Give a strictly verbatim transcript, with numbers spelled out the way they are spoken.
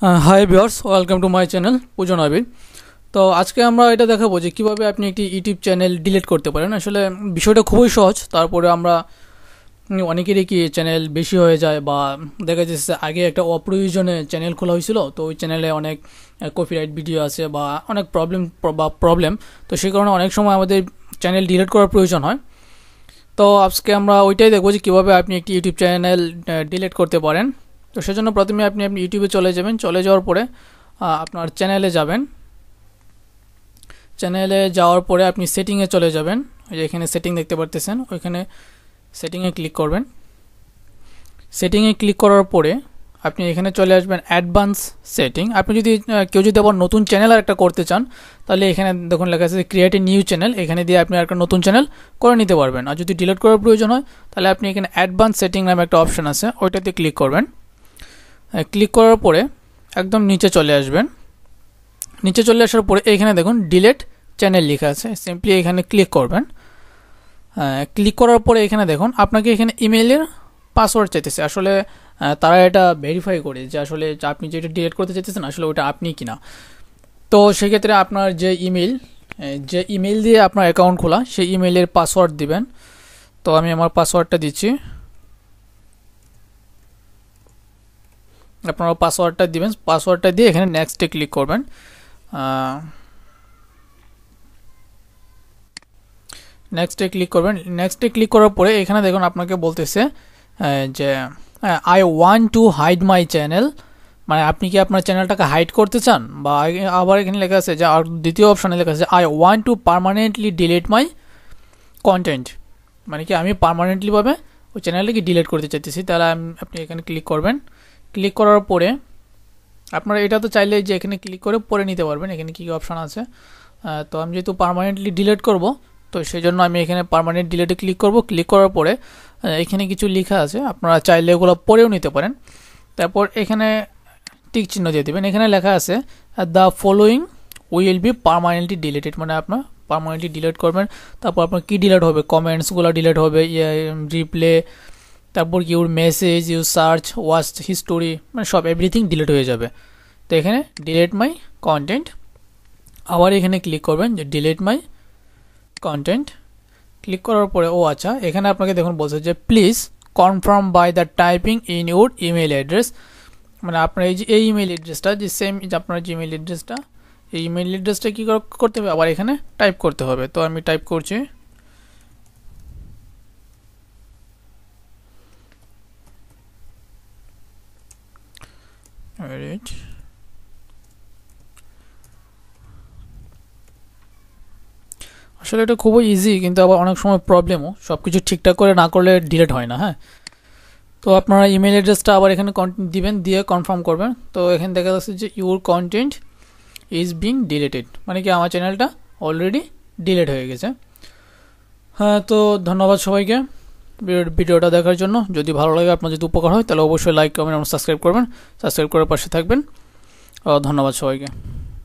Hi viewers welcome to my channel Pujan Abir. तो आज के आमरा एटा देखाबो जे किभाबे आपनि एकटी यूट्यूब चैनल डिलीट करते पारेन। आसले विषयटा खूबই সহজ। তারপরে আমরা অনেকেরই কি চ্যানেল বেশি হয়ে যায় বা দেখা যাচ্ছে আগে একটা অপ্রয়োজনে চ্যানেল খোলা হয়েছিল, তো ওই চ্যানেলে অনেক কপিরাইট ভিডিও আছে বা অনেক প্রবলেম প্রবলেম তো সেই কারণে অনেক সময় আমাদের চ্যানেল ডিলিট করার প্রয়োজন হয়। তো আজকে আমরা ওইটাই দেখব যে কিভাবে আপনি একটি ইউটিউব চ্যানেল ডিলিট করতে পারেন। तो सेजोन्नो प्रथमे आपनि आपनि यूट्यूबे चले जाबेन। चले जाओयार परे आपनार चैनेले जाबेन। चैनेले जाओयार परे आपनि सेटिंगे चले जाबेन। ओई एखाने सेटिंग देखते पाच्छेन, ओइखाने सेटिंगे क्लिक करबेन। सेटिंगे क्लिक करार परे আপনি এখানে চলে আসবেন অ্যাডভান্স সেটিং। আপনি যদি কেউ যদি আবার নতুন চ্যানেল আর একটা করতে চান তাহলে এখানে দেখুন লেখা আছে ক্রিয়েট এ নিউ চ্যানেল, এখানে দিয়ে আপনি একটা নতুন চ্যানেল করে নিতে পারবেন। আর যদি ডিলিট করার প্রয়োজন হয় তাহলে আপনি এখানে অ্যাডভান্স সেটিং নামে একটা অপশন আছে, ওইটাতে ক্লিক করবেন। ক্লিক করার পরে একদম নিচে চলে আসবেন। নিচে চলে আসার পরে এখানে দেখুন ডিলিট চ্যানেল লেখা আছে, সিম্পলি এখানে ক্লিক করবেন। ক্লিক করার পরে এখানে দেখুন আপনাকে এখানে ইমেইলের পাসওয়ার্ড চাইতেছে। আসলে তারা এটা ভেরিফাই করে যে আসলে আপনি যেটা ডিলিট করতে চাইতেছেন আসলে ওটা আপনি কিনা। তো সেক্ষেত্রে আপনার যে ইমেল যে ইমেল দিয়ে আপনার অ্যাকাউন্ট খোলা সেই ইমেলের পাসওয়ার্ড দিবেন। তো আমি আমার পাসওয়ার্ডটা দিচ্ছি, আপনারা পাসওয়ার্ডটা দিবেন। পাসওয়ার্ডটা দিয়ে এখানে নেক্সটে ক্লিক করবেন। নেক্সটে ক্লিক করবেন। নেক্সটে ক্লিক করার পরে এখানে দেখুন আপনাকে বলতেছে যে I want to hide my channel, মানে আপনি কি আপনার চ্যানেলটাকে হাইড করতে চান। বা আবার এখানে লেখা আছে যে দ্বিতীয় অপশানে লেখা আছে I want to permanently delete my content, মানে কি আমি পার্মানেন্টলিভাবে ওই চ্যানেলটাকে ডিলিট করতে চাইতেছি। তাহলে আপনি এখানে ক্লিক করবেন। ক্লিক করার পরে আপনারা এটা তো চাইলে যে এখানে ক্লিক করে পরে নিতে পারবেন এখানে কী কী অপশান আছে। তো আমি যেহেতু পার্মানেন্টলি ডিলিট করব তো সেই জন্য আমি এখানে পার্মানেন্ট ডিলিটে ক্লিক করব। ক্লিক করার পরে এখানে কিছু লেখা আছে, আপনারা চাইলে এগুলো পরেও নিতে পারেন। তারপর এখানে টিক চিহ্ন দিয়ে দেবেন। এখানে লেখা আছে the following will be permanently deleted, মানে আপনার পার্মানেন্টলি ডিলিট করবেন। তারপর আপনার কী ডিলিট হবে, কমেন্টসগুলো ডিলিট হবে, রিপ্লে, তারপর কি ওর message, you search, watch history, মানে সব এভরিথিং ডিলিট হয়ে যাবে। তো এখানে ডিলিট মাই কন্টেন্ট, আবার এখানে ক্লিক করবেন যে ডিলিট মাই কন্টেন্ট। ক্লিক করার পরে ও আচ্ছা এখানে আপনাকে দেখুন বলছে যে please confirm by the typing in your email address, মানে আপনার এই যে এই ইমেল অ্যাড্রেসটা যে সেম আপনার যে ইমেল অ্যাড্রেসটা এই ইমেল অ্যাড্রেসটা কী করতে হবে আবার এখানে টাইপ করতে হবে। তো আমি টাইপ করছি, alright, আসলে এটা খুবই ইজি কিন্তু আবার অনেক সময় প্রবলেমও, সব কিছু ঠিকঠাক করে না করলে ডিলিট হয় না। হ্যাঁ, তো আপনারা ইমেল অ্যাড্রেসটা আবার এখানে দিবেন, দিয়ে কনফার্ম করবেন। তো এখানে দেখা যাচ্ছে যে your content is being deleted, মানে কি আমার চ্যানেলটা অলরেডি ডিলিট হয়ে গেছে। হ্যাঁ, তো ধন্যবাদ সবাইকে ভিডিওটা দেখার জন্য। যদি ভালো লাগে আপনার যদি উপকার হয় তাহলে অবশ্যই লাইক কমেন্ট এবং সাবস্ক্রাইব করবেন। সাবস্ক্রাইব করার পাশে থাকবেন। ধন্যবাদ সবাইকে।